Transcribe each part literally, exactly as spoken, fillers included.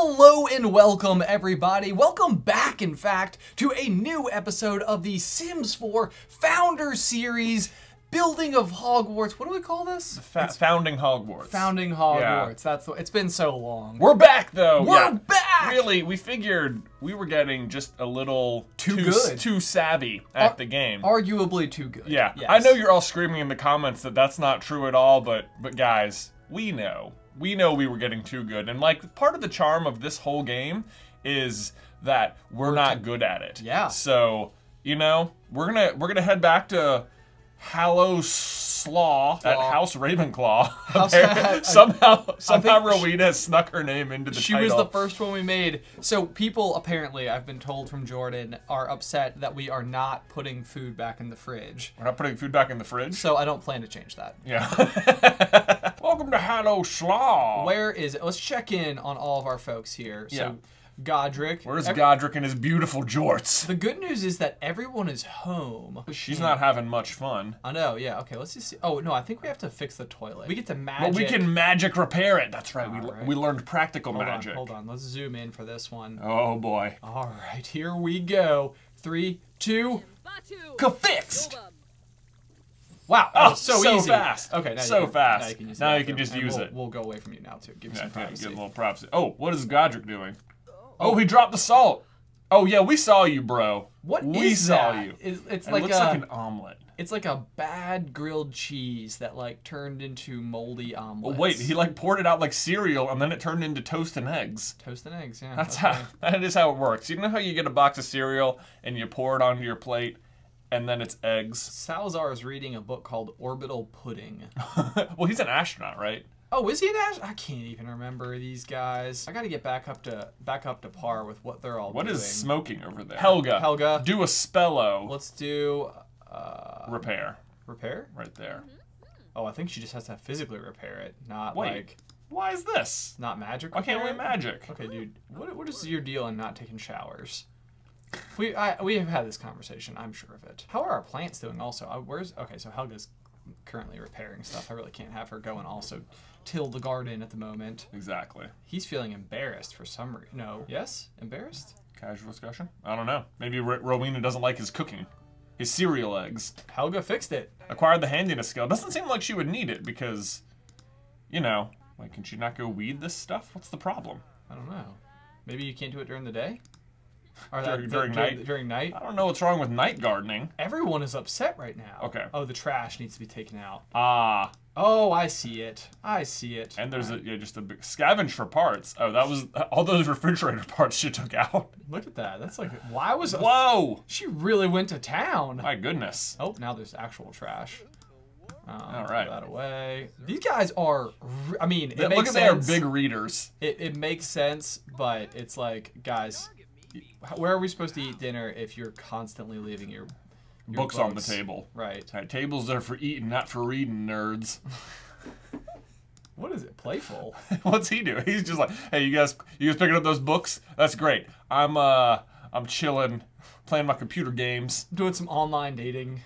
Hello and welcome everybody, welcome back in fact to a new episode of the Sims four Founder Series, Building of Hogwarts. What do we call this? Fa Founding Hogwarts. Founding Hogwarts, yeah. That's the, it's been so long. We're back though! We're yeah. back! Really, we figured we were getting just a little too too, good. too savvy at Ar the game. Arguably too good. Yeah, yes. I know you're all screaming in the comments that that's not true at all, but but guys, we know. We know we were getting too good, and like part of the charm of this whole game is that we're, we're not good at it. Yeah. So you know we're gonna we're gonna head back to Hallow Slaw at House Ravenclaw. House I, somehow I, somehow I Rowena has snuck her name into the she title. She was the first one we made. So people apparently, I've been told from Jordan, are upset that we are not putting food back in the fridge. We're not putting food back in the fridge? So I don't plan to change that. Yeah. Welcome to Hallow Slaw. Where is it? Let's check in on all of our folks here. So yeah. Godric. Where's Every Godric and his beautiful jorts? The good news is that everyone is home. She's not having much fun. I know, yeah. Okay, let's just see. Oh, no, I think we have to fix the toilet. We get to magic. Well, we can magic repair it. That's right. We, right. we learned practical hold magic. On, hold on, let's zoom in for this one. Oh, boy. All right, here we go. Three, two, ka-fixed! Wow, oh, so, so easy. fast. Okay, now so you can, fast. Now you can, use now you can just and use we'll, it. We'll go away from you now, too. Give yeah, some privacy. Yeah, give a little props. Oh, what is Godric doing? Oh, he dropped the salt. Oh yeah, we saw you, bro. What we is saw that? you. It's, it's it like looks a, like an omelet. It's like a bad grilled cheese that like turned into moldy omelets. Oh wait, he like poured it out like cereal, and then it turned into toast and eggs. Toast and eggs, yeah. That's okay. how. That is how it works. You know how you get a box of cereal and you pour it onto your plate, and then it's eggs. Salazar is reading a book called Orbital Pudding. Well, he's an astronaut, right? Oh, is he an astronaut? I can't even remember these guys. I gotta get back up to back up to par with what they're all what doing. What is smoking over there? Helga. Helga. Do a spello. Let's do... Uh, repair. Repair? Right there. Oh, I think she just has to physically repair it, not Wait, like... why is this? Not magic repair? Why can't we magic? Okay, dude. What, what is your deal on not taking showers? We I, we have had this conversation, I'm sure of it. How are our plants doing also? I, where's... Okay, so Helga's currently repairing stuff. I really can't have her go and also till the garden at the moment. Exactly. He's feeling embarrassed for some reason. No. Yes? Embarrassed? Casual discussion? I don't know. Maybe R Rowena doesn't like his cooking. His cereal eggs. Helga fixed it. Acquired the handiness skill. Doesn't seem like she would need it because, you know, like, can she not go weed this stuff? What's the problem? I don't know. Maybe you can't do it during the day? Or that, during, during, during night? During night? I don't know what's wrong with night gardening. Everyone is upset right now. Okay. Oh, the trash needs to be taken out. Ah. Oh, I see it. I see it. And there's right. a, yeah, just a big scavenge for parts. Oh, that was all those refrigerator parts she took out. Look at that. That's like, why was it? Whoa. She really went to town. My goodness. Oh, now there's actual trash. Um, all right. Throw that away. These guys are, I mean, it yeah, makes look at sense. They are big readers. It, it makes sense, but it's like, guys, where are we supposed to eat dinner if you're constantly leaving your, your books, books on the table? Right. Right. Tables there for eating, not for reading, nerds. What is it? Playful. What's he doing? He's just like, hey, you guys, you guys picking up those books? That's great. I'm uh, I'm chilling, playing my computer games, doing some online dating.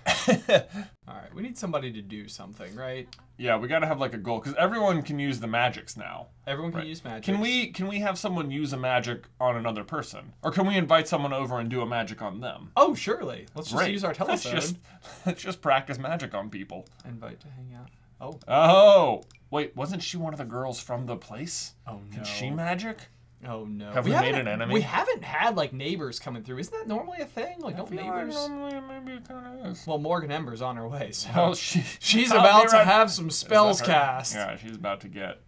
All right, we need somebody to do something, right? Yeah, we gotta have like a goal because everyone can use the magics now. Everyone can right? use magic. Can we can we have someone use a magic on another person, or can we invite someone over and do a magic on them? Oh, surely. Let's just right. use our telephone. Let's just, let's just practice magic on people. Invite to hang out. Oh. Oh. Wait, wasn't she one of the girls from the place? Oh no. Can she magic? Oh no! Have we, we made an enemy? We haven't had like neighbors coming through. Isn't that normally a thing? Like no neighbors. Like normally, maybe it kind of is. Well, Morgan Ember's on her way, so well, she, she's about to right. have some spells cast. Yeah, she's about to get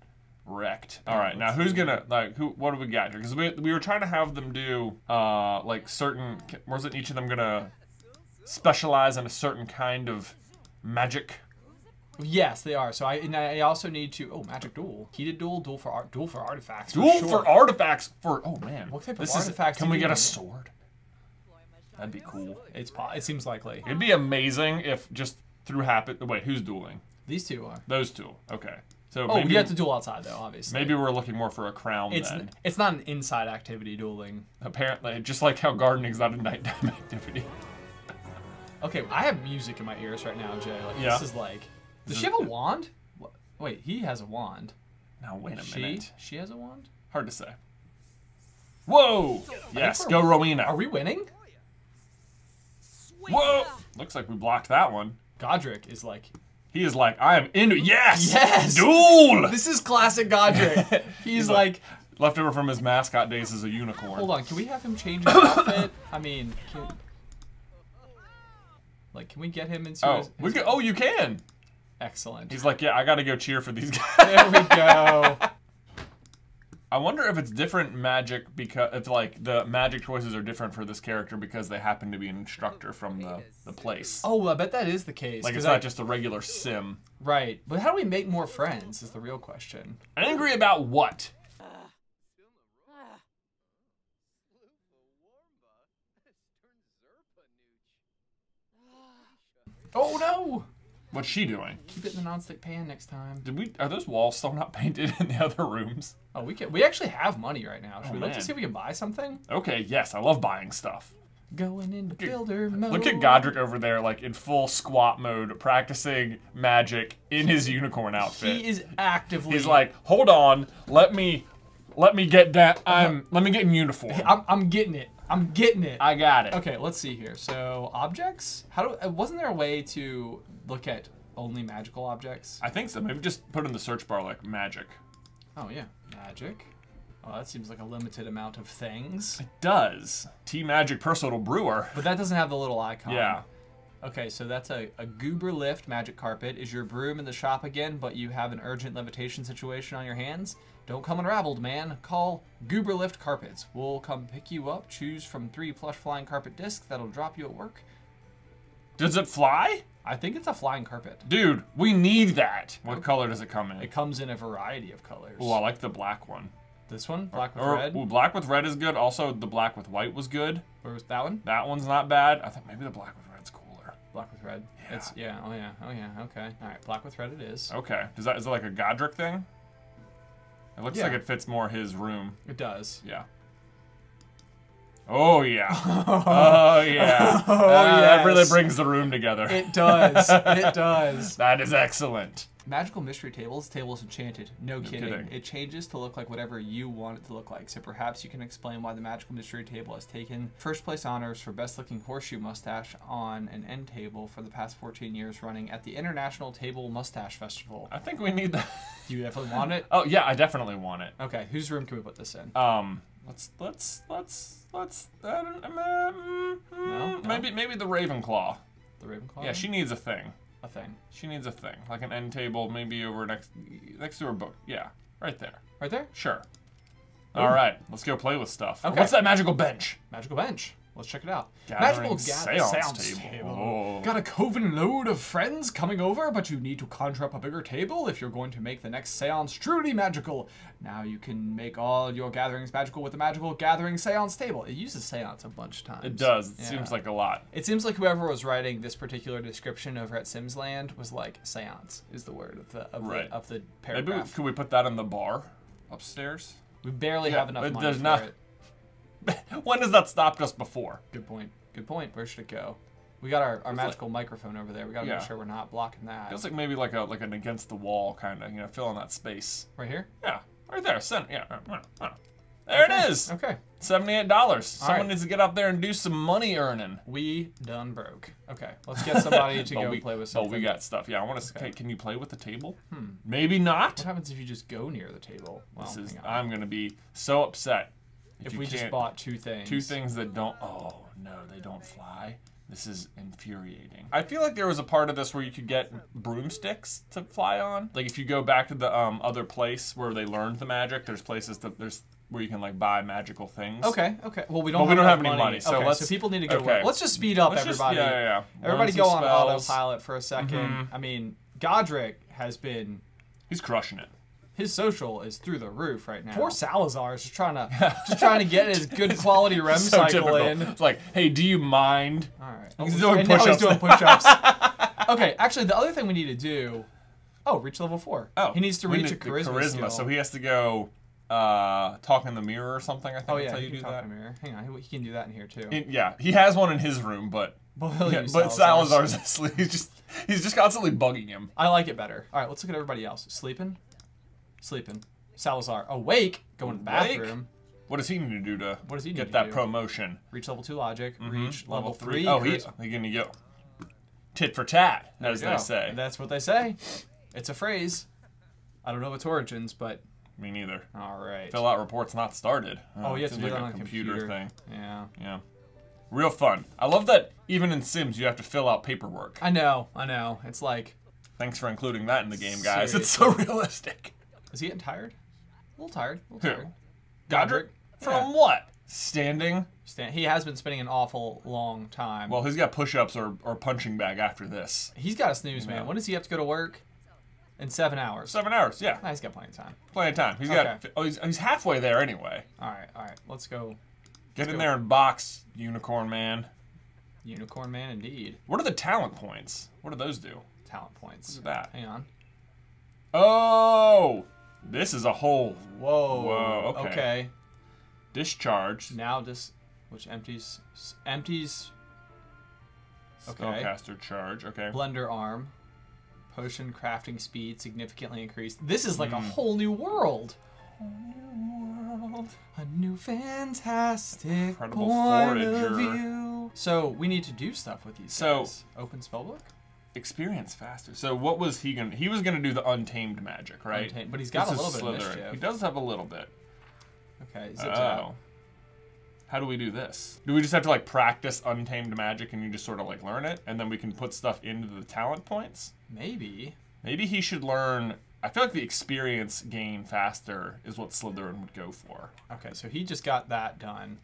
wrecked. All right, now who's gonna like who? What do we got here? Because we we were trying to have them do uh like certain. Wasn't each of them gonna specialize in a certain kind of magic? Yes, they are. So I and I also need to oh magic duel, heated duel, duel for art, duel for artifacts, duel for, sure. for artifacts for oh man, what type of this artifacts? Is, can we get a sword? That'd be cool. It's it seems likely. It'd be amazing if just through happen. Wait, who's dueling? These two are. Those two. Okay. So oh, maybe, you have to duel outside though, obviously. Maybe we're looking more for a crown. It's then. It's not an inside activity dueling. Apparently, just like how gardening's not a nighttime activity. Okay, I have music in my ears right now, Jay. Like yeah. this is like. Does she have a wand? Wait, he has a wand. Now, wait a minute. She, she has a wand? Hard to say. Whoa! Yes, go Rowena. Are we winning? Whoa! Looks like we blocked that one. Godric is like... He is like, I am into... Yes! Yes! Duel! This is classic Godric. He's, He's like... like... Leftover from his mascot days as a unicorn. Hold on, can we have him change his outfit? I mean... Can... Like, can we get him into oh, his... his... We can... Oh, you can! Excellent. He's like, yeah, I gotta go cheer for these guys. There we go. I wonder if it's different magic because if like the magic choices are different for this character because they happen to be an instructor from the, the place. Oh, well, I bet that is the case. Like it's I, not just a regular sim. Right. But how do we make more friends is the real question. Angry about what? Uh, uh. Oh no! What's she doing? Keep it in the nonstick pan next time. Did we? Are those walls still not painted in the other rooms? Oh, we can. We actually have money right now. Should oh, we man. look to see if we can buy something? Okay. Yes, I love buying stuff. Going into builder mode. Look at Godric over there, like in full squat mode, practicing magic in his unicorn outfit. He is actively. He's like, hold on, let me, let me get that. I'm. Let me get in uniform. I'm. I'm getting it. I'm getting it. I got it. Okay, let's see here. So objects? How do? Wasn't there a way to look at only magical objects? I think so. Maybe just put in the search bar like magic. Oh yeah, magic. Oh, that seems like a limited amount of things. It does. Tea Magic Personal Brewer. But that doesn't have the little icon. Yeah. Okay, so that's a, a goober lift magic carpet. Is your broom in the shop again, but you have an urgent levitation situation on your hands? Don't come unraveled, man. Call Goober Lift Carpets. We'll come pick you up. Choose from three plush flying carpet discs that'll drop you at work. Does it fly? I think it's a flying carpet. Dude, we need that. What okay. color does it come in? It comes in a variety of colors. Oh, I like the black one. This one? Black with or, red? Ooh, black with red is good. Also, the black with white was good. Where was that one? That one's not bad. I think maybe the black with red's cooler. Black with red? Yeah. It's, yeah, oh yeah, oh yeah, okay. All right, black with red it is. Okay. Does that, is it like a Godric thing? It looks yeah. like it fits more his room. It does. Yeah. Oh, yeah. Oh, yeah. Oh, uh, yes. That really brings the room together. It does. It does. That is excellent. Magical Mystery Tables. Tables enchanted. No, no kidding. kidding. It changes to look like whatever you want it to look like. So perhaps you can explain why the Magical Mystery Table has taken first place honors for best looking horseshoe mustache on an end table for the past fourteen years running at the International Table Mustache Festival. I think we need that. You definitely want it? Oh, yeah, I definitely want it. Okay, whose room can we put this in? Um, let's, let's, let's, let's, I don't, um, no, no. maybe, maybe the Ravenclaw. The Ravenclaw? Yeah, she needs a thing. A thing. She needs a thing, like an end table, maybe over next next to her book. Yeah, right there. Right there? Sure. Ooh. All right, let's go play with stuff. Okay. What's that magical bench? Magical bench. Let's check it out. Gathering magical ga seance table. table. Oh. Got a coven load of friends coming over, but you need to conjure up a bigger table if you're going to make the next seance truly magical. Now you can make all your gatherings magical with the magical gathering seance table. It uses seance a bunch of times. It does. It yeah. seems like a lot. It seems like whoever was writing this particular description over at Simsland was like, seance is the word of the, of right. the, of the paragraph. Maybe we, could we put that in the bar upstairs? We barely yeah, have enough money does for not it. When has that stopped us before? Good point. Good point. Where should it go? We got our, our magical like, microphone over there. We gotta yeah. make sure we're not blocking that. Feels like maybe like a like an against the wall kind of, you know, filling that space. Right here? Yeah. Right there. Center. Yeah. There okay. it is. Okay. seventy-eight dollars. All Someone right. needs to get up there and do some money earning. We done broke. Okay. Let's get somebody to go we, play with something. Oh, we got stuff. Yeah, I want to okay. Can you play with the table? Hmm. Maybe not. What happens if you just go near the table? Well, this is, I'm going to be so upset. If, if we just bought two things. Two things that don't, oh no, they don't fly. This is infuriating. I feel like there was a part of this where you could get broomsticks to fly on. Like if you go back to the um, other place where they learned the magic, there's places that there's where you can like buy magical things. Okay, okay. Well, we don't, well, have, we don't have any money, money so okay, let's. So people need to go. Okay. Let's just speed up, let's everybody. Just, yeah, yeah, yeah. Everybody go spells. on autopilot for a second. Mm-hmm. I mean, Godric has been. He's crushing it. His social is through the roof right now. Poor Salazar is just trying to, just trying to get his good quality R E M so cycle typical. in. It's like, hey, do you mind? All right. Oh, he's doing push-ups. He's doing push-ups. Okay, actually, the other thing we need to do. Oh, reach level four. Oh, he needs to reach a charisma. Charisma. Skill. So he has to go uh, talk in the mirror or something. I think. Oh yeah, that's how you do talk that. In the mirror. Hang on, he can do that in here too. It, yeah, he has one in his room, but. Well, yeah, but Salazar's asleep. He's just, he's just constantly bugging him. I like it better. All right, let's look at everybody else sleeping. Sleeping. Salazar awake, going to the bathroom. What does he need to do to what does he need get to that do? promotion? Reach level two logic. Mm-hmm. Reach level, level three. Oh, he's he gonna go tit for tat, as they say. That's what they say. It's a phrase. I don't know its origins, but me neither. All right. Fill out reports not started. Oh, oh yeah, it's like a on computer, computer thing. Yeah. Yeah. Real fun. I love that. Even in Sims, you have to fill out paperwork. I know. I know. It's like. Thanks for including that in the game, guys. Seriously. It's so realistic. Is he getting tired? A little tired. A little tired. Who? Godric? From yeah. what? Standing? Stand. He has been spending an awful long time. Well, he's got push-ups or, or punching bag after this. He's got a snooze, man. When does he have to go to work? In seven hours. Seven hours, yeah. Nah, he's got plenty of time. Plenty of time. He's okay. got. Oh, he's, he's halfway there anyway. All right, all right. Let's go. Get Let's in go. there and box, Unicorn Man. Unicorn Man, indeed. What are the talent points? What do those do? Talent points. Look at that. Hang on. Oh! This is a whole. Whoa. Whoa. Okay. okay. Discharge. Now this, which empties, empties. Okay. Spellcaster charge. Okay. Blender arm. Potion crafting speed significantly increased. This is like mm. a whole new world. A new world. A new fantastic Incredible point forager. of view. So we need to do stuff with these so, guys. Open spellbook. Experience faster. So what was he gonna? He was gonna do the untamed magic, right? Untamed, but he's got this a little bit of mischief. He does have a little bit. Okay. Zip oh. How do we do this? Do we just have to like practice untamed magic and you just sort of like learn it, and then we can put stuff into the talent points? Maybe. Maybe he should learn. I feel like the experience gain faster is what Slytherin would go for. Okay, so he just got that done.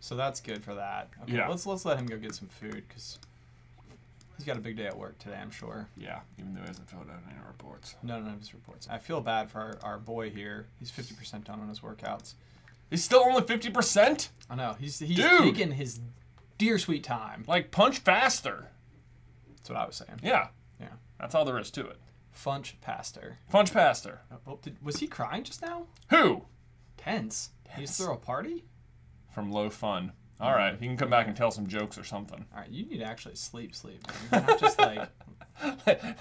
So that's good for that. Okay, yeah. Let's let's let him go get some food because. He's got a big day at work today, I'm sure. Yeah, even though he hasn't filled out any reports. None of his reports. I feel bad for our, our boy here. He's fifty percent done on his workouts. He's still only fifty percent? I know. He's, he's taking his dear sweet time. Like, punch faster. That's what I was saying. Yeah. Yeah. That's all there is to it. Funch faster. Funch faster. Oh, did, was he crying just now? Who? Tense. Tense. He just threw a party? From low fun. All right, you can come back and tell some jokes or something. All right, you need to actually sleep, sleep. Man. Not just like,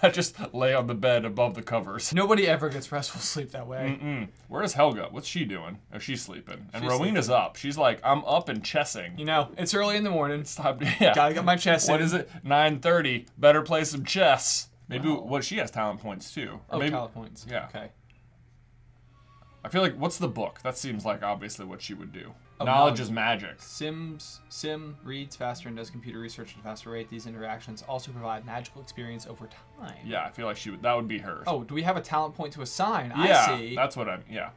I just lay on the bed above the covers. Nobody ever gets restful sleep that way. Mm-mm. Where is Helga? What's she doing? Oh, she's sleeping. And she's Rowena's sleeping. up. She's like, I'm up and chessing. You know, it's early in the morning. Stop. Yeah. Gotta get my chess in. What is it? nine thirty. Better play some chess. Maybe. Wow. What? Well, she has talent points too. Or oh, maybe, talent points. Yeah. Okay. I feel like what's the book? That seems like obviously what she would do. Oh, knowledge, knowledge is magic. Sims Sim reads faster and does computer research at a faster rate. These interactions also provide magical experience over time. Yeah, I feel like she would. That would be her. Oh, do we have a talent point to assign? Yeah, I see. That's what I'm. Yeah.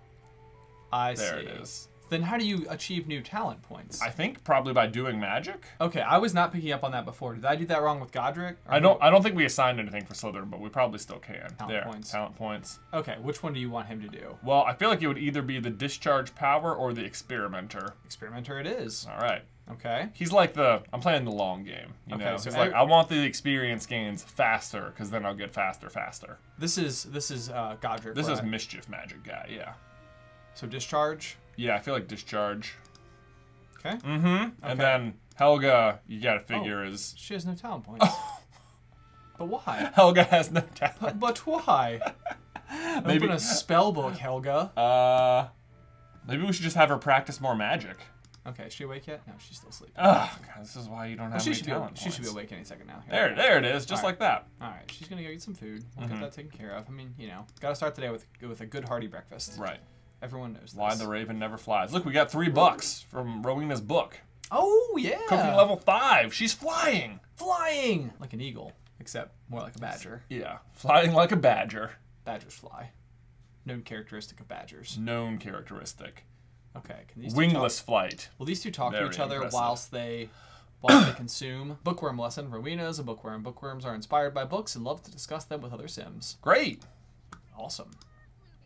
I there see. There it is. Then how do you achieve new talent points? I think probably by doing magic. Okay, I was not picking up on that before. Did I do that wrong with Godric? I don't. I don't think we assigned anything for Slytherin, but we probably still can. Talent there, points. Talent points. Okay, which one do you want him to do? Well, I feel like it would either be the discharge power or the experimenter. Experimenter, it is. All right. Okay. He's like the. I'm playing the long game. You okay, know, so he's like, I want the experience gains faster, because then I'll get faster, faster. This is this is uh, Godric. This right? is mischief magic guy. Yeah. So discharge. Yeah, I feel like discharge. Okay. Mm-hmm. Okay. And then Helga, you gotta figure oh, is... She has no talent points. Oh. But why? Helga has no talent. But, but why? Maybe open a spell book, Helga. Uh, maybe we should just have her practice more magic. Okay, is she awake yet? No, she's still asleep. Oh, God, this is why you don't have well, any talent be, She should be awake any second now. Here, there, there it is, just right. like that. All right, she's gonna go get some food. We'll mm-hmm. get that taken care of. I mean, you know, gotta start the day with, with a good hearty breakfast. Right. Everyone knows this. Why the Raven never flies. Look, we got three bucks from Rowena's book. Oh, yeah. Cooking level five. She's flying. Flying. Like an eagle, except more like a badger. Yeah, flying like a badger. Badgers fly. Known characteristic of badgers. Known characteristic. Okay. Can these wingless talk? flight. Will these two talk Very to each other impressive. whilst they... While they consume. Bookworm lesson. Rowena is a bookworm. Bookworms are inspired by books and love to discuss them with other Sims. Great. Awesome.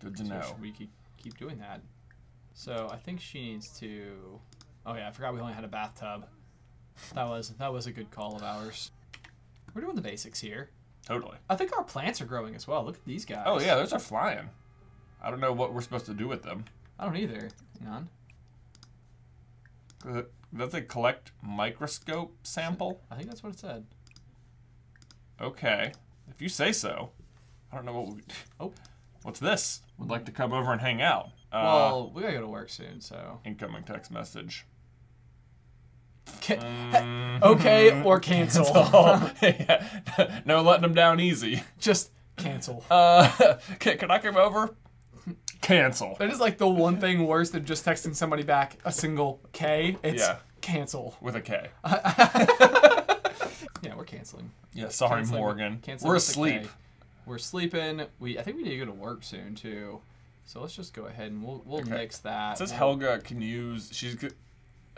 Good to so know. We keep Keep doing that. So I think she needs to. Oh yeah, I forgot we only had a bathtub. That was that was a good call of ours. We're doing the basics here. Totally. I think our plants are growing as well. Look at these guys. Oh yeah, those are flying. I don't know what we're supposed to do with them. I don't either. Hang on. That's a collect microscope sample. I think that's what it said. Okay, if you say so. I don't know what we. Oh. What's this? Would like to come over and hang out. Uh, well, we gotta go to work soon, so. Incoming text message. Can, um, okay, or cancel. cancel. Yeah. No letting them down easy. Just cancel. Uh, can, can I come over? Cancel. That is like the one thing worse than just texting somebody back a single K. It's yeah. Cancel. With a K. Yeah, we're canceling. Yeah, sorry, canceling. Morgan. Canceling we're asleep. We're sleeping. We I think we need to go to work soon, too. So let's just go ahead and we'll, we'll okay. mix that. It says we'll, Helga can use... She's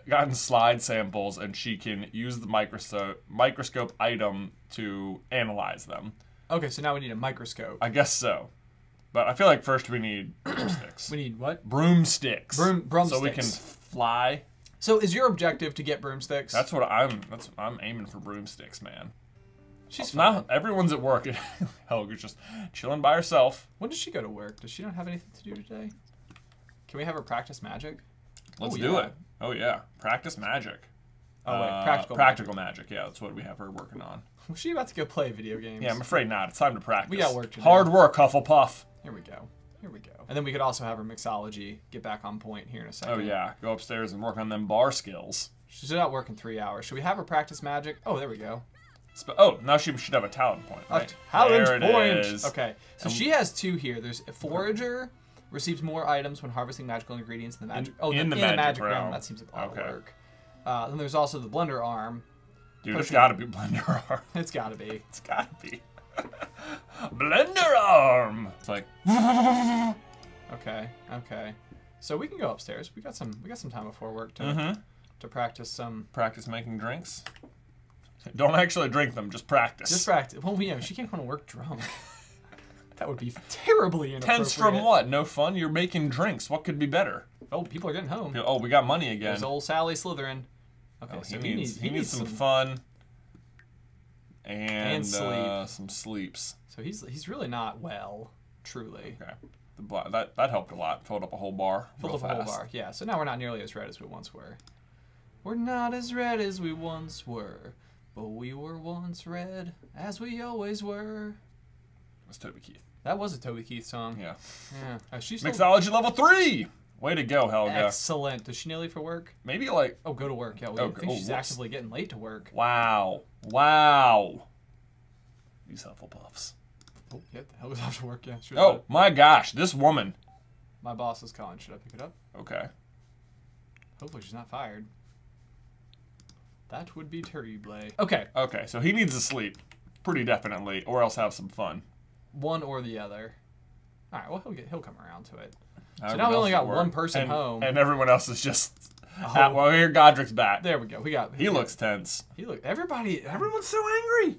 gotten slide samples, and she can use the microscope microscope item to analyze them. Okay, so now we need a microscope. I guess so. But I feel like first we need broomsticks. We need what? Broomsticks. Broom, broomsticks. So we can fly. So is your objective to get broomsticks? That's what I'm. That's what I'm aiming for, broomsticks, man. She's fine. Now everyone's at work. Helga's just chilling by herself. When does she go to work? Does she not have anything to do today? Can we have her practice magic? Let's oh, do yeah. it. Oh yeah, practice magic. Oh wait, practical. Uh, practical magic. magic. Yeah, that's what we have her working on. Was she about to go play video games? Yeah, I'm afraid not. It's time to practice. We got work to do. Hard work, Hufflepuff. Here we go. Here we go. And then we could also have her mixology get back on point here in a second. Oh yeah, go upstairs and work on them bar skills. She's not working three hours. Should we have her practice magic? Oh, there we go. Oh, now she should have a talent point. Right? A talent there point. It is. Okay, so um, she has two here. There's a forager receives more items when harvesting magical ingredients in the magic. In, oh, in the, in the, in the magic realm. realm. That seems like a lot okay. of work. Uh, then there's also the blender arm. Dude, Pushing. it's got to be blender arm. It's got to be. It's got to be. Blender arm. It's like. Okay. Okay. So we can go upstairs. We got some. We got some time before work to mm-hmm. to practice some. Practice making drinks. Don't actually drink them. Just practice. Just practice. Well, yeah. She can't go to work drunk. That would be terribly inappropriate. Tense from what? No fun. You're making drinks. What could be better? Oh, people are getting home. Oh, we got money again. There's old Sally Slytherin. Okay, oh, he, so needs, he needs. He needs some, some fun. And, and sleep. Uh, some sleeps. So he's he's really not well, truly. Okay. The, that that helped a lot. Filled up a whole bar. Filled up fast. a whole bar. Yeah. So now we're not nearly as red as we once were. We're not as red as we once were, but we were once red as we always were. It was Toby Keith. That was a Toby Keith song. Yeah. Yeah. Oh, she's mixology still... level three. Way to go, Helga. Excellent. Does she nearly for work? Maybe like... Oh, go to work. Yeah, we oh, think oh, she's whoops. actively getting late to work. Wow. Wow. These Hufflepuffs. Oh, yeah, Helga's off to work, yeah. Oh, my gosh. This woman. My boss is calling. Should I pick it up? Okay. Hopefully she's not fired. That would be terrible. Okay. Okay, so he needs to sleep. Pretty definitely. Or else have some fun. One or the other. All right, well, he'll, get, he'll come around to it. So now we only got one person and, home, and everyone else is just. At, well, here Godric's back. There we go. We got. He, he looks got, tense. He look. Everybody. Everyone's so angry.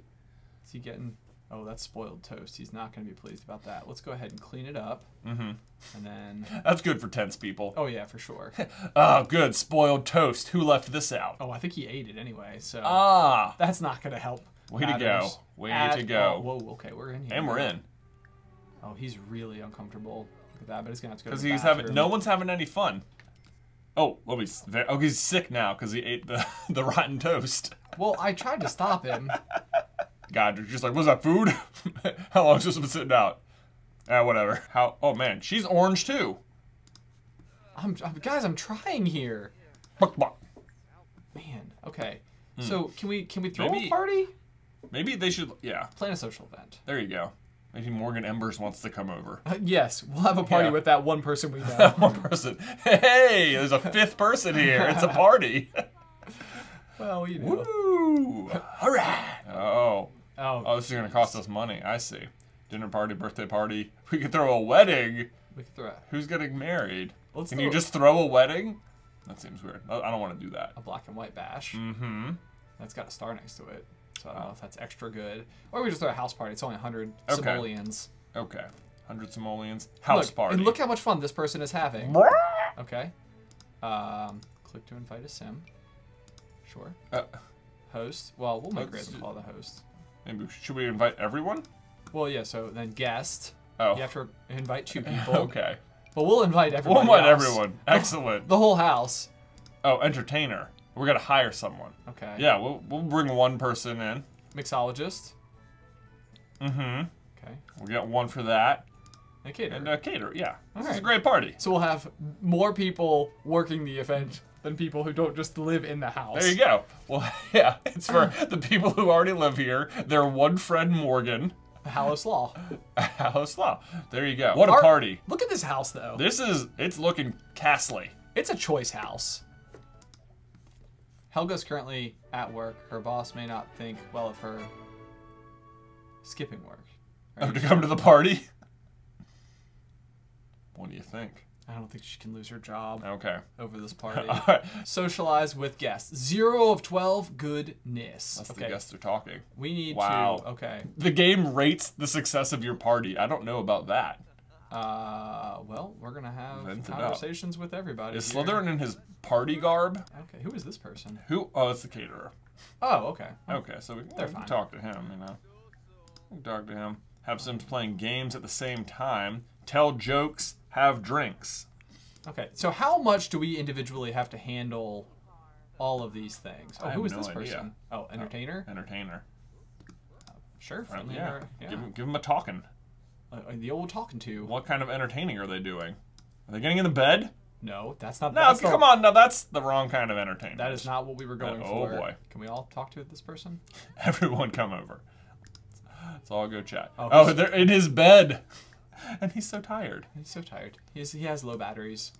Is he getting? Oh, that's spoiled toast. He's not going to be pleased about that. Let's go ahead and clean it up. Mm-hmm. And then. That's good for tense people. Oh yeah, for sure. Oh, good spoiled toast. Who left this out? Oh, I think he ate it anyway. So. Ah. That's not going to help. Way to go. Way at, to go. Oh, whoa. Okay, we're in here. And we're in. Oh, he's really uncomfortable. That, but he's gonna have to go. Because he's having no one's having any fun. Oh, well, he's very, oh he's sick now because he ate the the rotten toast. Well, I tried to stop him. God, you're just like, was that food? How long's this been sitting out? Ah, uh, whatever. How? Oh man, she's orange too. I'm, I'm guys, I'm trying here. Man, okay. Mm. So can we can we throw maybe, a party? Maybe they should. Yeah. Plan a social event. There you go. Maybe Morgan Embers wants to come over. Uh, yes, we'll have a party yeah. with that one person we know. That one person. Hey, there's a fifth person here. It's a party. Well, you know. Woo! All right. Oh. Oh. Oh, this is going to cost us money. I see. Dinner party, birthday party. We could throw a wedding. We could throw a... Who's getting married? Let's Can you just throw a wedding? That seems weird. I don't want to do that. A black and white bash. Mm-hmm. That's got a star next to it. So I don't know if that's extra good. Or we just throw a house party. It's only one hundred okay. simoleons. Okay. one hundred simoleons. House look, party. And look how much fun this person is having. Okay. Um, click to invite a sim. Sure. Uh, host. Well, we'll make Ravenclaw the host. Maybe, should we invite everyone? Well, yeah. So then guest. Oh. You have to invite two people. Okay. But we'll invite everyone. We'll invite else. everyone. Excellent. The whole house. Oh, entertainer. We're gonna hire someone. Okay. Yeah, we'll we'll bring one person in. Mixologist. Mm-hmm. Okay. We'll get one for that. A caterer. And a caterer, yeah. This All is right. a great party. So we'll have more people working the event than people who don't just live in the house. There you go. Well, yeah, it's for the people who already live here, their one friend Morgan. House Law. House Law. There you go. What Our, a party. Look at this house, though. This is, it's looking castly. It's a choice house. Helga's currently at work. Her boss may not think well of her skipping work. Right? Oh, to come to the party? What do you think? I don't think she can lose her job okay. over this party. All right. Socialize with guests. zero of twelve goodness. That's okay. The guests are talking. We need wow. to... Okay. The game rates the success of your party. I don't know about that. Uh, well, we're going to have Vent conversations with everybody. Is here. Slytherin in his party garb? Okay, who is this person? Who? Oh, it's the caterer. Oh, okay. Okay, so we, well, we can talk to him, you know. We can talk to him. Have Sims playing games at the same time. Tell jokes. Have drinks. Okay, so how much do we individually have to handle all of these things? Oh, who is this person? Oh, entertainer? Entertainer. Uh, sure. Friendly, yeah. yeah. Give, give them a talking. Uh, the old talking to. What kind of entertaining are they doing? Are they getting in the bed? No, that's not... No, that's come the, on. No, that's the wrong kind of entertaining. That is not what we were going that, for. Oh, boy. Can we all talk to this person? Everyone come over. Let's all go chat. Oh, oh they're in his bed. And he's so tired. He's so tired. He's, he has low batteries.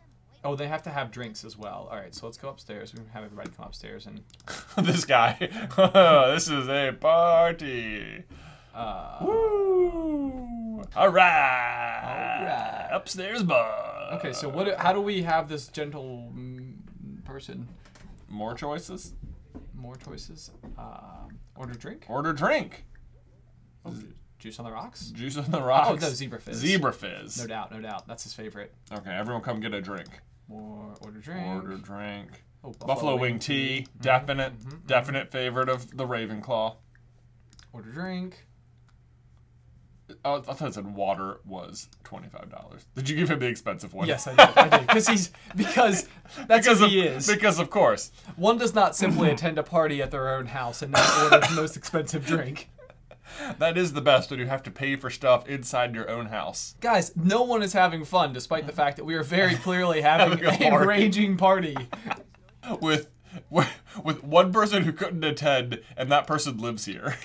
Oh, they have to have drinks as well. All right, so let's go upstairs. We can have everybody come upstairs and... This guy. This is a party. Uh, Woo! All right. All right. Upstairs bar. Okay, so what? How do we have this gentle person? More choices? More choices. Uh, order drink? Order drink. Oh, Juice on the rocks? Juice on the rocks. Oh, no, Zebra Fizz. Zebra Fizz. No doubt, no doubt. That's his favorite. Okay, everyone come get a drink. More order drink. Order drink. Oh, Buffalo, Buffalo Wing, Wing Tea. tea. Mm-hmm. Definite, mm-hmm. definite favorite of the Ravenclaw. Order drink. Oh, I thought it said water was twenty-five dollars. Did you give him the expensive one? Yes, I did. I did. Because he's, because that's because who of, he is. Because, of course. One does not simply attend a party at their own house and not order the most expensive drink. That is the best when you have to pay for stuff inside your own house. Guys, no one is having fun, despite the fact that we are very clearly having a, a raging party. With, with with one person who couldn't attend, and that person lives here.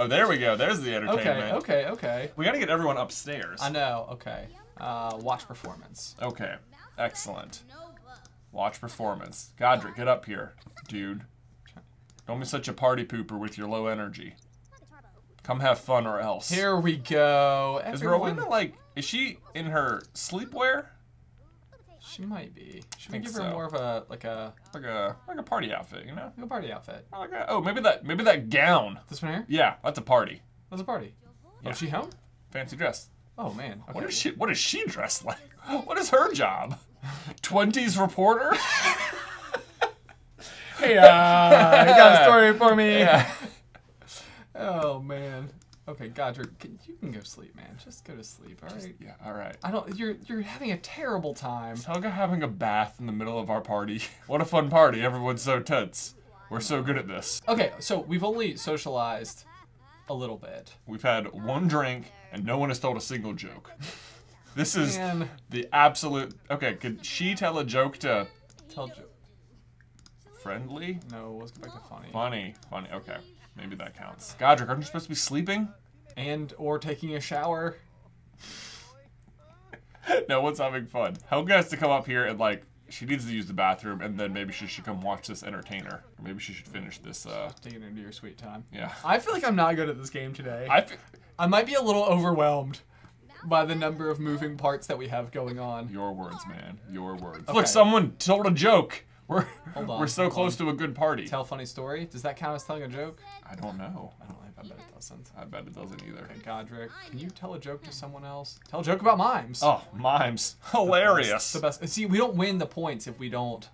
Oh, there we go. There's the entertainment. Okay, okay, okay. We got to get everyone upstairs. I know, okay. Uh, watch performance. Okay, excellent. Watch performance. Godric, get up here, dude. Don't be such a party pooper with your low energy. Come have fun or else. Here we go. Everyone. Is Rowena like, is she in her sleepwear? She might be. Should we give her so. more of a, like a... Like a like a party outfit, you know? Like a party outfit. Oh, like a, oh maybe that maybe that gown. This one here? Yeah, that's a party. That's a party. Yeah. Oh, is she home? Fancy dress. Oh, man. Okay. What is she, what is she dressed like? What is her job? twenties reporter? Hey, uh, you got a story for me? Yeah. Oh, man. Okay, Godric, can, you can go sleep, man. Just go to sleep, all right? Just, yeah, all right. I don't, you're, you're having a terrible time. Is Helga having a bath in the middle of our party? What a fun party. Everyone's so tense. We're so good at this. Okay, so we've only socialized a little bit. We've had one drink, and no one has told a single joke. This is man. the absolute... Okay, could she tell a joke to... Tell joke. Friendly? No, let's go back to funny. Funny, funny, okay. Maybe that counts. Godric, aren't you supposed to be sleeping? And or taking a shower. No one's having fun. Helga has to come up here and like, she needs to use the bathroom and then maybe she should come watch this entertainer. Or maybe she should finish this. Uh... Taking into your sweet time. Yeah. I feel like I'm not good at this game today. I, I might be a little overwhelmed by the number of moving parts that we have going on. Your words, man, your words. Okay. Look, someone told a joke. We're, hold on, we're so hold close on. to a good party. Tell a funny story? Does that count as telling a joke? I don't know. I don't I bet it doesn't. I bet it doesn't either. Okay, Godric, can you tell a joke to someone else? Tell a joke about mimes. Oh, mimes. Hilarious. The best. The best. See, we don't win the points if we don't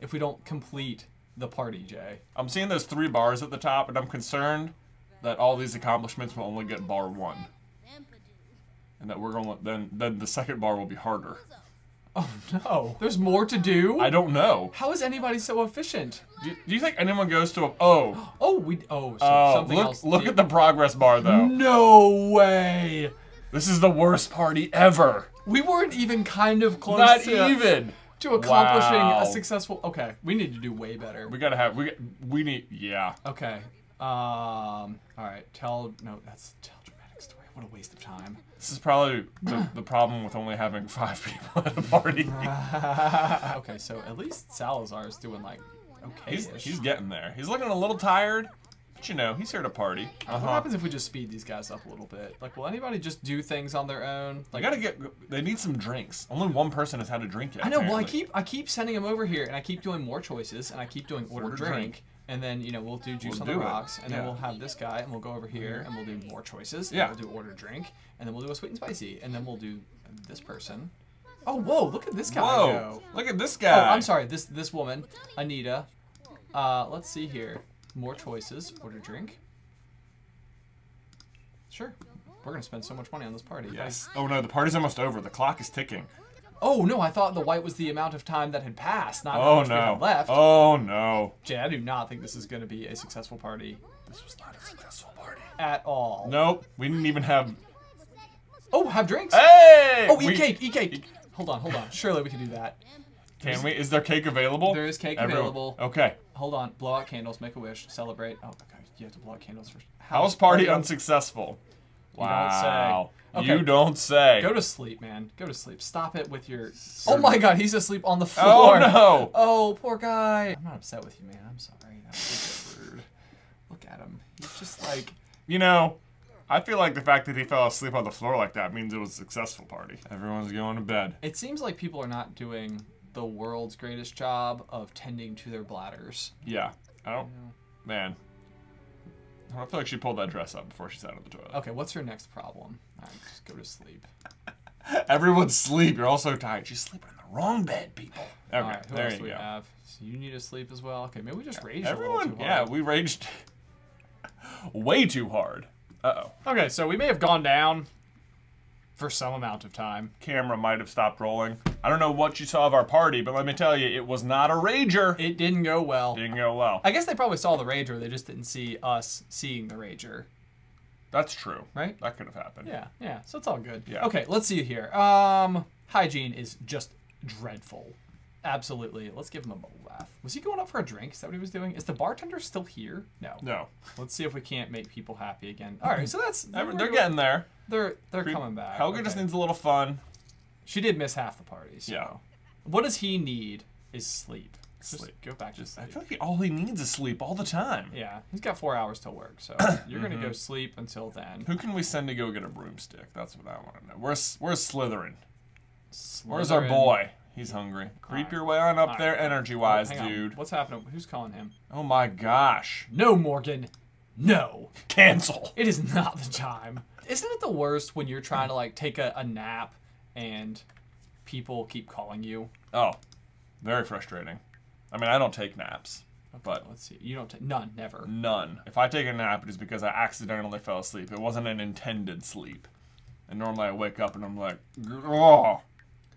if we don't complete the party, Jay. I'm seeing those three bars at the top, and I'm concerned that all these accomplishments will only get bar one. And that we're gonna then then the second bar will be harder. Oh no! There's more to do. I don't know. How is anybody so efficient? Do, do you think anyone goes to a? Oh. Oh, we. Oh, so uh, something look, else. Look at the progress bar, though. No way. This is the worst party ever. We weren't even kind of close. Not to, even to accomplishing wow. a successful. Okay, we need to do way better. We gotta have. We we need. Yeah. Okay. Um. All right. Tell no. That's tell dramatic story. What a waste of time. This is probably the, the problem with only having five people at a party. Uh, okay. So at least Salazar's doing like okay. He's, he's getting there. He's looking a little tired. But you know, he's here to party. Uh-huh. What happens if we just speed these guys up a little bit? Like, will anybody just do things on their own? Like, gotta get. They need some drinks. Only one person has had a drink yet. I know. Apparently. Well, I keep I keep sending them over here, and I keep doing more choices, and I keep doing order, order drink, drink, and then you know we'll do juice we'll on do the rocks, it. and yeah. then we'll have this guy, and we'll go over here, and we'll do more choices. Yeah. And we'll do order drink, and then we'll do a sweet and spicy, and then we'll do this person. Oh, whoa! Look at this guy. Whoa! Go. Look at this guy. Oh, I'm sorry. This this woman, Anita. Uh, let's see here. More choices. Order drink. Sure. We're going to spend so much money on this party. Yes. Oh, no. The party's almost over. The clock is ticking. Oh, no. I thought the white was the amount of time that had passed, not how much we had left. Oh, no. Jay, I do not think this is going to be a successful party. This was not a successful party. At all. Nope. We didn't even have... Oh, have drinks. Hey! Oh, eat we... cake. Eat cake. Eat... Hold on. Hold on. Surely we can do that. Can There's... we? Is there cake available? There is cake Everyone. available. Okay. Hold on. Blow out candles. Make a wish. Celebrate. Oh, okay. You have to blow out candles first. House, House party, party unsuccessful. Wow. You don't say. Okay. You don't say. Go to sleep, man. Go to sleep. Stop it with your... Oh, my God. He's asleep on the floor. Oh, no. Oh, poor guy. I'm not upset with you, man. I'm sorry. That was so rude. Look at him. He's just like... You know... I feel like the fact that he fell asleep on the floor like that means it was a successful party. Everyone's going to bed. It seems like people are not doing the world's greatest job of tending to their bladders. Yeah. I don't... Yeah. Man. I feel like she pulled that dress up before she sat on the toilet. Okay, what's her next problem? All right, just go to sleep. Everyone's sleep. You're all so tired. She's sleeping in the wrong bed, people. Okay, all right, who there else you do we go. have? So you need to sleep as well? Okay, maybe we just yeah, raged everyone, a little too hard. Yeah, we raged way too hard. Uh-oh. Okay, so we may have gone down for some amount of time. Camera might have stopped rolling. I don't know what you saw of our party, but let me tell you, it was not a rager. It didn't go well. Didn't go well. I guess they probably saw the rager. They just didn't see us seeing the rager. That's true. Right? That could have happened. Yeah, yeah. So it's all good. Yeah. Okay, let's see here. Um, hygiene is just dreadful. Absolutely. Let's give him a bubble bath. Was he going up for a drink? Is that what he was doing? Is the bartender still here? No. No. Let's see if we can't make people happy again. All right, so that's... They're, they're getting there. They're they're Pre coming back. Helga okay. just needs a little fun. She did miss half the party, so... Yeah. What does he need is sleep. Sleep. Just go back to sleep. I feel like all he needs is sleep all the time. Yeah. He's got four hours to work, so you're going to mm-hmm. go sleep until then. Who can we send to go get a broomstick? That's what I want to know. Where's, where's Slytherin? Slytherin? Where's our boy? He's hungry. Creep right. your way on up right. there energy-wise, oh, dude. On. What's happening? Who's calling him? Oh, my gosh. No, Morgan. No. Cancel. It is not the time. Isn't it the worst when you're trying to, like, take a, a nap and people keep calling you? Oh, very frustrating. I mean, I don't take naps. Okay, but let's see. You don't take... None. Never. None. If I take a nap, it is because I accidentally fell asleep. It wasn't an intended sleep. And normally I wake up and I'm like, oh.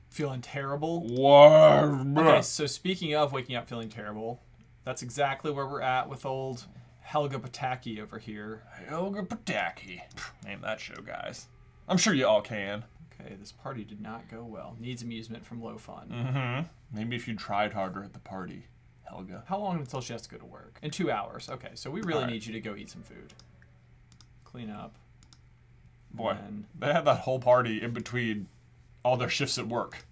Feeling terrible. Whoa. Okay, so speaking of waking up feeling terrible, that's exactly where we're at with old Helga Pataki over here. Helga Pataki. Name that show, guys. I'm sure you all can. Okay, this party did not go well. Needs amusement from low fun. Mm-hmm. Maybe if you tried harder at the party, Helga. How long until she has to go to work? In two hours. Okay, so we really all right. need you to go eat some food. Clean up. Boy, then... they had that whole party in between all their shifts at work.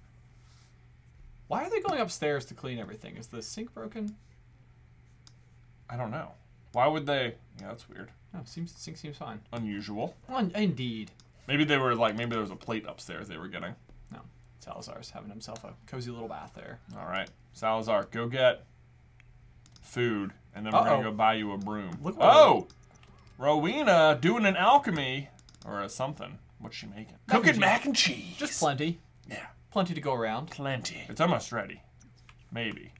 Why are they going upstairs to clean everything? Is the sink broken? I don't know. Why would they? Yeah, that's weird. No, seems, the sink seems fine. Unusual. Un indeed. Maybe they were like, maybe there was a plate upstairs they were getting. No, Salazar's having himself a cozy little bath there. All right, Salazar, go get food, and then we're uh-oh. gonna go buy you a broom. Look what oh, Rowena doing an alchemy or a something. What's she making? Mac Cooking mac and cheese. Just plenty. Yeah. Plenty to go around. Plenty. It's almost ready. Maybe.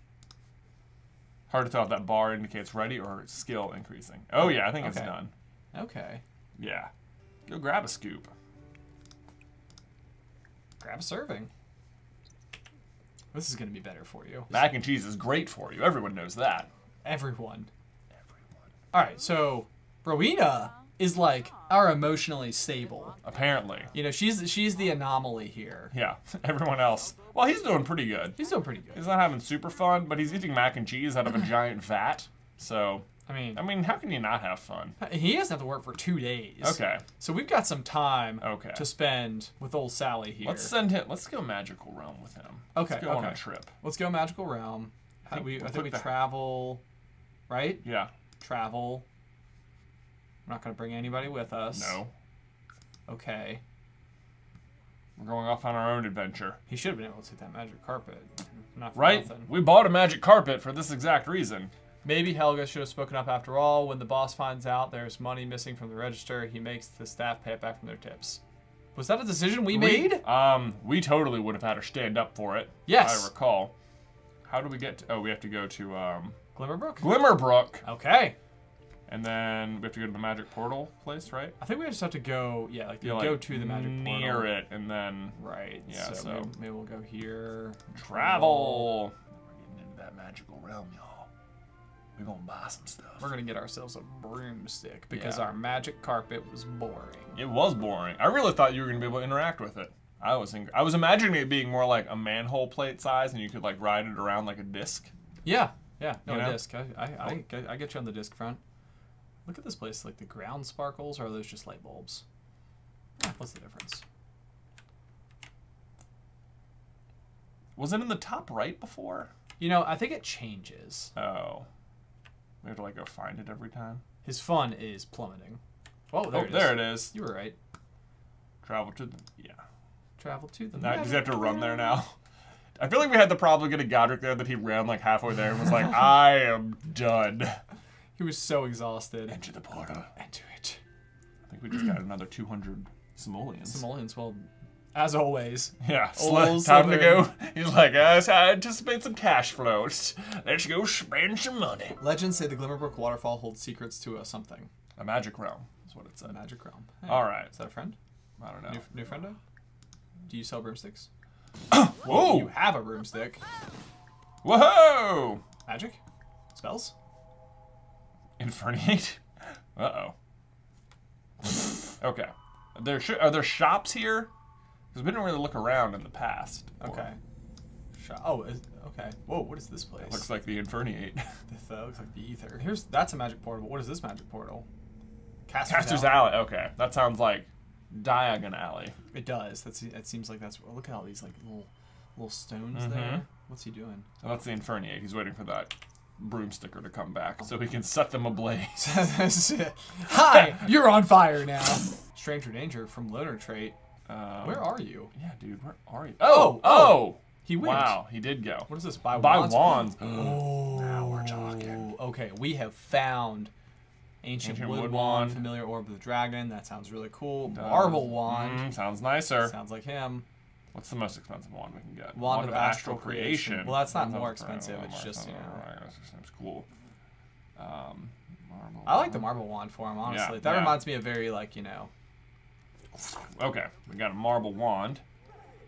Hard to tell if that bar indicates ready or skill increasing. Oh, yeah. I think okay. it's done. Okay. Yeah. Go grab a scoop. Grab a serving. This is going to be better for you. Mac and cheese is great for you. Everyone knows that. Everyone. Everyone. All right. So, Rowena is like our emotionally stable. Apparently. You know, she's she's the anomaly here. Yeah, everyone else. Well, he's doing pretty good. He's doing pretty good. He's not having super fun, but he's eating mac and cheese out of a giant vat. So, I mean, I mean, how can you not have fun? He doesn't have to work for two days. Okay. So we've got some time okay. to spend with old Sally here. Let's send him. Let's go Magical Realm with him. Okay. Let's go okay. on a trip. Let's go Magical Realm. How I think, do we, we'll I think we that. travel, right? Yeah. Travel. We're not going to bring anybody with us. No. Okay. We're going off on our own adventure. He should have been able to take that magic carpet. Not for right? nothing. We bought a magic carpet for this exact reason. Maybe Helga should have spoken up after all. When the boss finds out there's money missing from the register, he makes the staff pay it back from their tips. Was that a decision we, we made? Um, we totally would have had her stand up for it. Yes. I recall. How do we get to, oh, we have to go to, um... Glimmerbrook? Glimmerbrook! Okay. And then we have to go to the magic portal place, right? I think we just have to go, yeah, like, go like to the magic near portal. Near it, and then... Right, yeah, so... so. Maybe, maybe we'll go here. Travel! Travel. We're getting into that magical realm, y'all. We're gonna buy some stuff. We're gonna get ourselves a broomstick, because yeah. our magic carpet was boring. It was boring. I really thought you were gonna be able to interact with it. I was I was imagining it being more like a manhole plate size, and you could, like, ride it around like a disc. Yeah, yeah, no, you know? a disc. I, I, I, I get you on the disc front. Look at this place, like the ground sparkles, or are those just light bulbs? What's the difference? Was it in the top right before? You know, I think it changes. Oh. We have to like go find it every time? His fun is plummeting. Oh, there, oh, it, there is. it is. You were right. Travel to the, yeah. Travel to the now, magic. Does he have to run there now? I feel like we had the problem getting Godric there that he ran like halfway there and was like, I am done. He was so exhausted. Enter the portal. Enter it. I think we just got another two hundred simoleons. Simoleons, well, as always. Yeah, old time Slytherin. to go. He's like, I anticipate some cash flows. Let's go spend some money. Legends say the Glimmerbrook waterfall holds secrets to a something. A magic realm is what it said. A magic realm. Hey, all right. Is that a friend? I don't know. New, new friendo? Do you sell broomsticks? Whoa! You have a broomstick. Whoa! Magic? Spells? Inferniate? Uh oh. Okay. Are there, sh are there shops here? Because we didn't really look around in the past. Okay. Sh oh, is, okay. Whoa, what is this place? That looks like the Inferniate. That looks like the ether. Here's that's a magic portal. What is this magic portal? Caster's, Caster's Alley. Alley. Okay, that sounds like Diagon Alley. It does. That's it. Seems like that's. Look at all these like little little stones mm-hmm. there. What's he doing? Oh, that's the Inferniate. He's waiting for that broomsticker to come back so he can set them ablaze. Hi, you're on fire now. Stranger danger from loner trait. Um, where are you? Yeah, dude, where are you? Oh, oh, oh. He went. Wow, he did go. What is this? By, By wands. wands. Oh, now we're talking. Okay, we have found ancient, ancient wood, wood wand, familiar orb of the dragon. That sounds really cool. Does. Marble wand. Mm, sounds nicer. Sounds like him. What's the most expensive wand we can get? Wand, wand of, of astral, astral creation. creation. Well, that's not more expensive. It's more just, you know. Right. That seems cool. Um, marble I like wand. the marble wand for him, honestly. Yeah, that yeah. reminds me of very, like, you know. Okay, we got a marble wand.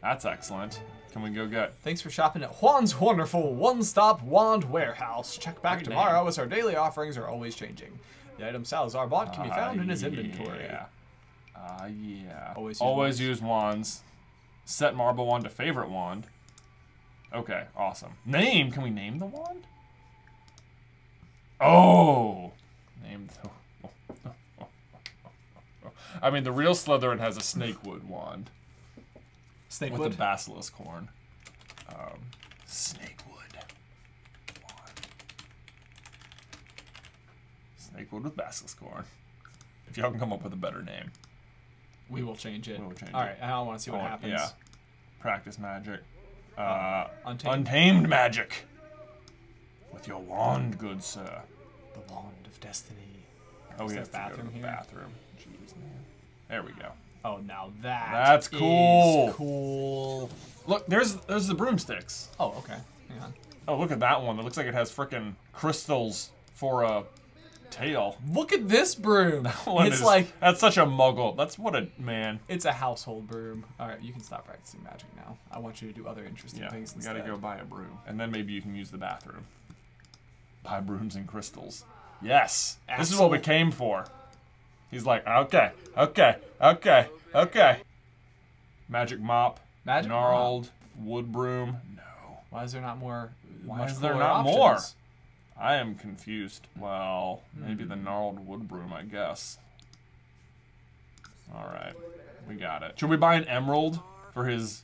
That's excellent. Can we go get? Thanks for shopping at Juan's Wonderful One-Stop Wand Warehouse. Check back Great tomorrow name. as our daily offerings are always changing. The item Salazar bought can be found uh, in his yeah. inventory. Uh, yeah. Always use always wands. Use wands. Set marble wand to favorite wand. Okay, awesome. Name, can we name the wand? Oh! Name the I mean, the real Slytherin has a snakewood wand. Snakewood? With a basilisk horn. Um, snakewood wand. Snakewood with basilisk horn. If y'all can come up with a better name. We will change it. We will change All right, it. I want to see what oh, happens. Yeah. Practice magic. Uh, untamed. untamed magic. With your wand, good sir. The wand of destiny. Oh, we have to bathroom go to the here? bathroom. Jeez, man. There we go. Oh, now that that's cool. Is cool. Look, there's there's the broomsticks. Oh, okay. Hang on. Oh, look at that one. It looks like it has frickin' crystals for a. Tail. Look at this broom. That one it's is, like that's such a muggle. That's what a man. It's a household broom. All right, you can stop practicing magic now. I want you to do other interesting yeah, things. You gotta go buy a broom, and then maybe you can use the bathroom. Buy brooms and crystals. Yes, Absolute. This is what we came for. He's like, okay, okay, okay, okay. Magic mop. Magic gnarled mop. Wood broom. No. Why is there not more? Why is there not options? more? I am confused. Well, maybe mm-hmm. the gnarled wood broom, I guess. All right, we got it. Should we buy an emerald for his?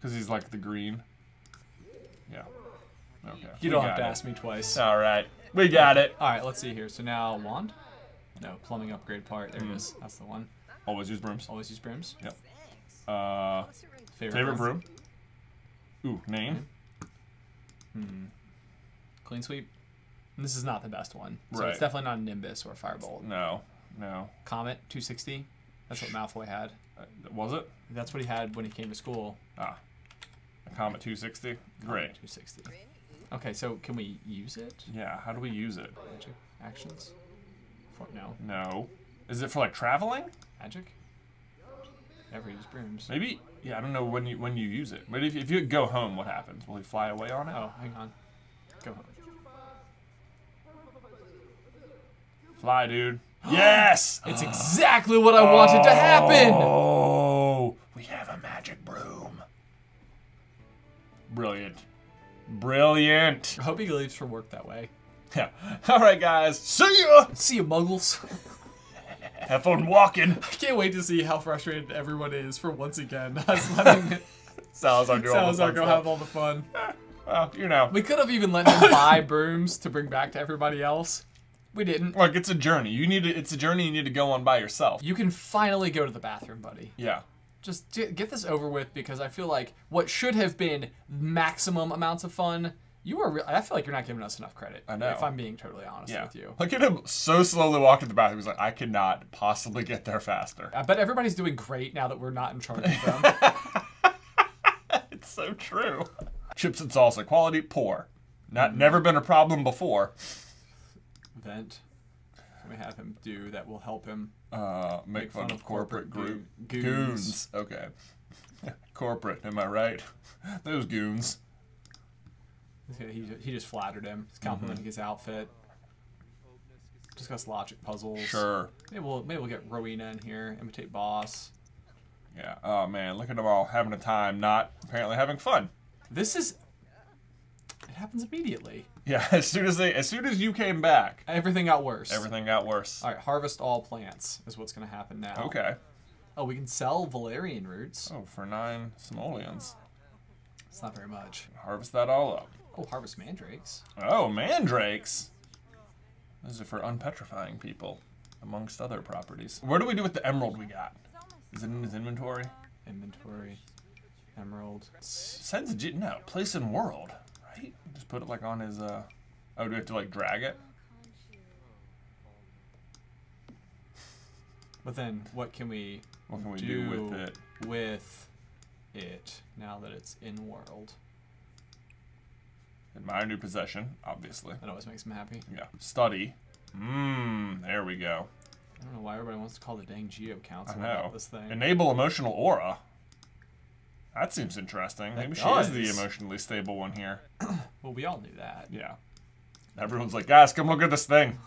Because he's like the green. Yeah. Okay. You don't have to ask me twice. All right, we got it. All right, let's see here. So now wand. No, plumbing upgrade part. There mm. it is. That's the one. Always use brooms. Always use brooms. Yep. Uh, favorite, favorite broom. Ooh, name. Mm. Hmm. Clean sweep. And this is not the best one. So right. It's definitely not a Nimbus or a Firebolt. No, no. Comet two sixty. That's what Malfoy had. Uh, was it? That's what he had when he came to school. Ah. A Comet two sixty. Great. Comet two sixty. Okay, so can we use it? Yeah. How do we use it? Magic actions. No. No. Is it for like traveling? Magic? Never use brooms. Maybe. Yeah, I don't know when you when you use it. But if, if you go home, what happens? Will he fly away on it? Oh, hang on. Go home. Fly, dude. Yes! It's exactly what I oh, wanted to happen! Oh, we have a magic broom. Brilliant. Brilliant. I hope he leaves for work that way. Yeah. All right, guys. See ya. See ya, muggles. Have fun walking. I can't wait to see how frustrated everyone is for once again us letting Salazar do all the fun go have all the fun. Well, you know, we could have even let him buy brooms to bring back to everybody else. We didn't. Look, it's a journey. You need to, it's a journey you need to go on by yourself. You can finally go to the bathroom, buddy. Yeah. Just get this over with, because I feel like what should have been maximum amounts of fun. You were real. I feel like you're not giving us enough credit. I know. If I'm being totally honest yeah. with you. Look at him so slowly walking to the bathroom. He's like, I cannot possibly get there faster. I bet everybody's doing great now that we're not in charge of them. It's so true. Chips and salsa. Quality, poor. Not, never been a problem before. Vent. Let me have him do that will help him. Uh, make, make fun, fun of corporate, corporate goo goons. goons. Okay. Corporate, am I right? Those goons. He, he just flattered him. He's complimenting mm-hmm. his outfit. Discuss logic puzzles. Sure. Maybe we'll, maybe we'll get Rowena in here. Imitate boss. Yeah. Oh, man. Look at them all having a time, not apparently having fun. This is... It happens immediately. Yeah. As soon as they, as soon as you came back. Everything got worse. Everything got worse. All right. Harvest all plants is what's going to happen now. Okay. Oh, we can sell Valerian roots. Oh, for nine simoleons. It's not very much. Harvest that all up. Oh, harvest mandrakes. Oh, mandrakes. Those are for unpetrifying people, amongst other properties. Where do we do with the emerald we got? Is it in his inventory? Inventory. Emerald. Sends a... No, place in world, right? Just put it, like, on his, uh... Oh, do we have to, like, drag it? But then, what can we... What can we do, do with it? With it, now that it's in world. Admire new possession, obviously. That always makes him happy. Yeah. Study. Mmm, there we go. I don't know why everybody wants to call the dang Geo Council about this thing. Enable emotional aura. That seems interesting. That Maybe does. she is the emotionally stable one here. Well, we all knew that. Yeah. Everyone's like, guys, come look at this thing.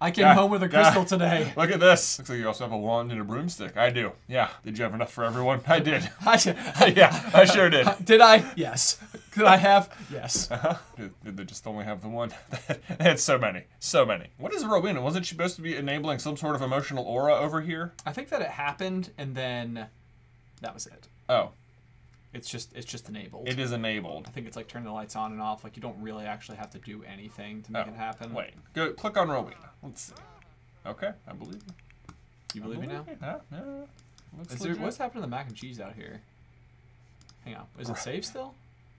I came yeah, home with a crystal yeah. today. Look at this. Looks like you also have a wand and a broomstick. I do. Yeah. Did you have enough for everyone? I did. I did. Yeah, I sure did. Did I? Yes. Could I have? Yes. Uh-huh. Did, did they just only have the one? They had so many. So many. What is Rowena? Wasn't she supposed to be enabling some sort of emotional aura over here? I think that it happened, and then that was it. Oh. It's just it's just enabled. It is enabled. I think it's like turning the lights on and off. Like you don't really actually have to do anything to make oh, it happen. Wait, go click on Rowena. Let's see. Okay, I believe you. You believe, believe me now? Yeah, yeah. Is there, what's happening to the mac and cheese out here? Hang on, is it safe still?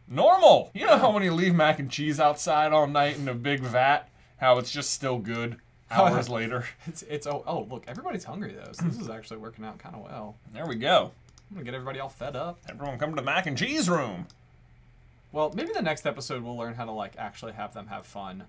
Normal. You know yeah. how when you leave mac and cheese outside all night in a big vat, how it's just still good hours later. It's it's oh oh look, everybody's hungry though. So this is actually working out kind of well. There we go. I'm going to get everybody all fed up. Everyone come to the mac and cheese room. Well, maybe the next episode we'll learn how to, like, actually have them have fun.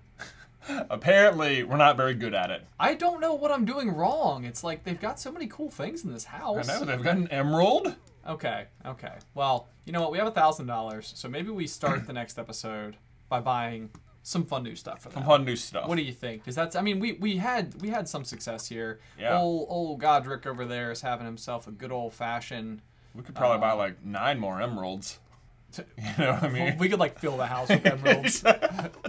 Apparently, we're not very good at it. I don't know what I'm doing wrong. It's like they've got so many cool things in this house. I know. They've got an emerald. Okay. Okay. Well, you know what? We have a thousand dollars, so maybe we start the next episode by buying some fun new stuff for that. Some fun new stuff. What do you think? Because that's, I mean, we we had we had some success here. Yeah. Old old Godric over there is having himself a good old fashioned. We could probably uh, buy like nine more emeralds. To, you know what I mean? We could like fill the house with emeralds.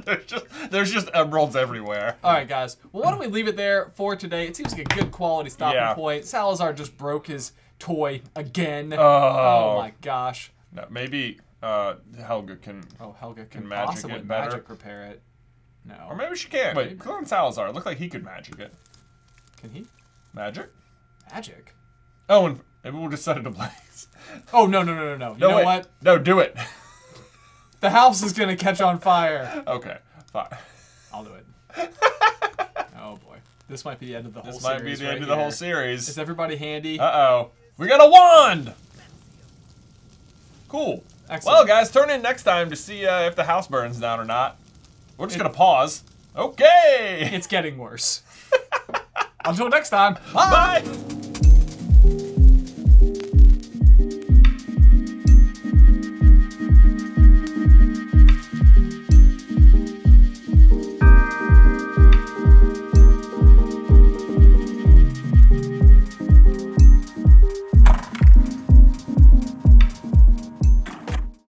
there's just there's just emeralds everywhere. All right, guys. Well, why don't we leave it there for today? It seems like a good quality stopping yeah. point. Salazar just broke his toy again. Oh, oh my gosh. No, maybe. Uh, Helga can. Oh, Helga can, can magic possibly it better. Magic repair it. No. Or maybe she can. Wait, Clone Salazar. It looked like he could magic it. Can he? Magic. Magic. Oh, and maybe we'll just set it to blaze. Oh no no no no no! You no, know wait. what? No, do it. The house is gonna catch on fire. Okay, fine. I'll do it. Oh boy, this might be the end of the this whole. This might series be the right end of the here. whole series. Is everybody handy? Uh oh, we got a wand. Cool. Excellent. Well, guys, turn in next time to see uh, if the house burns down or not. We're just it, gonna pause. Okay. It's getting worse. Until next time. Bye. Bye.